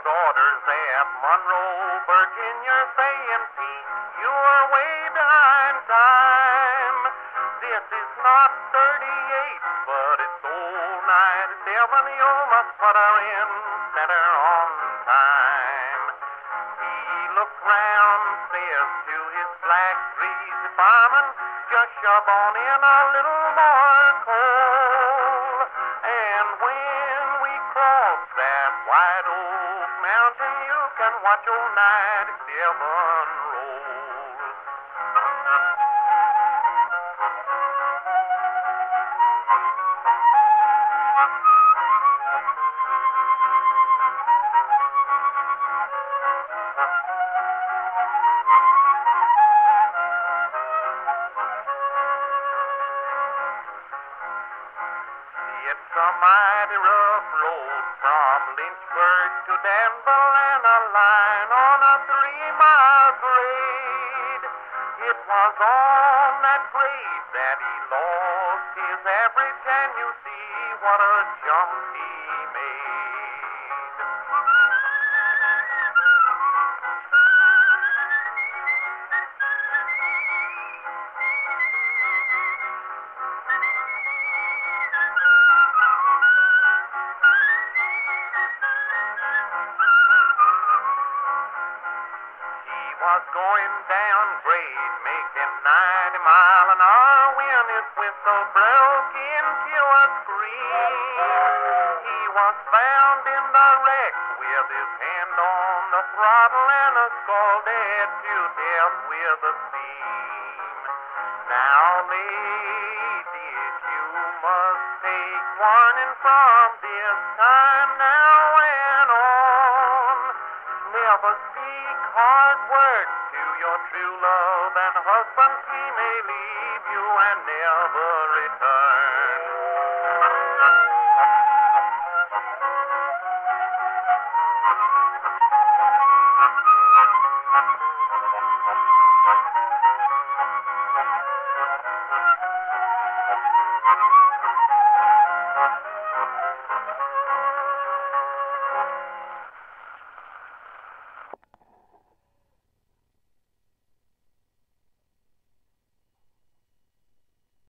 his orders there. Monroe, Virginia, St. Pete, you are way behind time. This is not 38, but it's old 97. You must put her in center on time. He looked round, says to his black greasy fireman, just shove on in a little more coal. And when we cross that wide old mountain, you can watch old 97 roll. It's a mighty rough road from Lynchburg to Danville, and a line on a 3-mile grade. It was on that grade that he lost his average, and you see what a jump he made. Was going down grade, making 90 mile an hour when his whistle broke into a scream. He was found in the wreck with his hand on the throttle and a scalded to death with a seam. Now, ladies, you must take warning from this time now and on. Never speak hard words to your true love and husband. He may leave you and never return.